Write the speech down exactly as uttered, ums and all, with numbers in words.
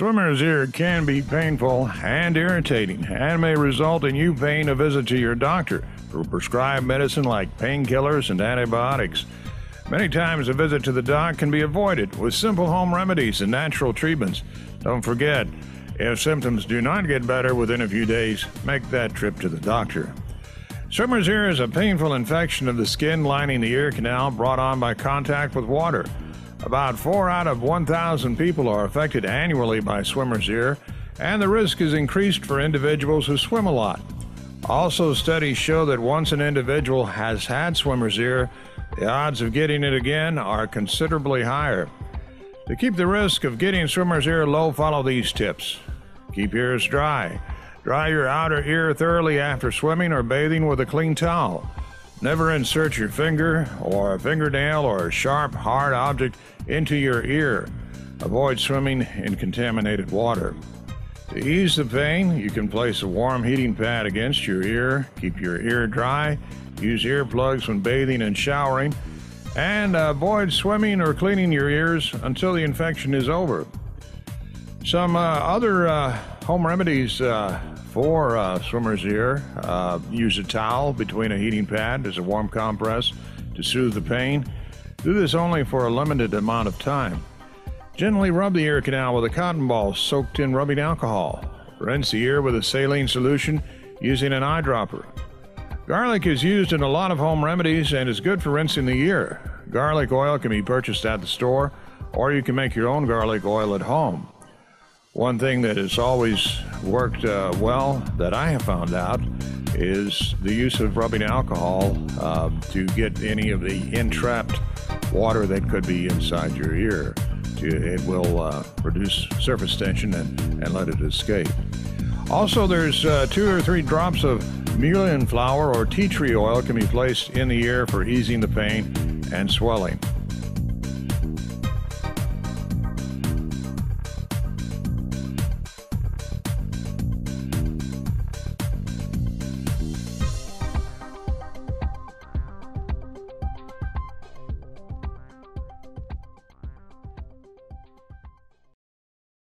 Swimmer's ear can be painful and irritating and may result in you paying a visit to your doctor for prescribed medicine like painkillers and antibiotics. Many times a visit to the doc can be avoided with simple home remedies and natural treatments. Don't forget, if symptoms do not get better within a few days, make that trip to the doctor. Swimmer's ear is a painful infection of the skin lining the ear canal brought on by contact with water. About four out of one thousand people are affected annually by swimmer's ear, and the risk is increased for individuals who swim a lot. Also, studies show that once an individual has had swimmer's ear, the odds of getting it again are considerably higher. To keep the risk of getting swimmer's ear low, follow these tips. Keep ears dry. Dry your outer ear thoroughly after swimming or bathing with a clean towel. Never insert your finger or fingernail or a sharp, hard object into your ear. Avoid swimming in contaminated water. To ease the pain, you can place a warm heating pad against your ear, keep your ear dry, use earplugs when bathing and showering, and avoid swimming or cleaning your ears until the infection is over. Some uh, other uh, home remedies uh, for uh, swimmer's ear: uh, use a towel between a heating pad as a warm compress to soothe the pain. Do this only for a limited amount of time. Gently rub the ear canal with a cotton ball soaked in rubbing alcohol. Rinse the ear with a saline solution using an eyedropper. Garlic is used in a lot of home remedies and is good for rinsing the ear. Garlic oil can be purchased at the store, or you can make your own garlic oil at home. One thing that has always worked uh, well that I have found out is the use of rubbing alcohol uh, to get any of the entrapped water that could be inside your ear. It will uh, reduce surface tension and, and let it escape. Also, there's uh, two or three drops of mullein flower or tea tree oil can be placed in the ear for easing the pain and swelling.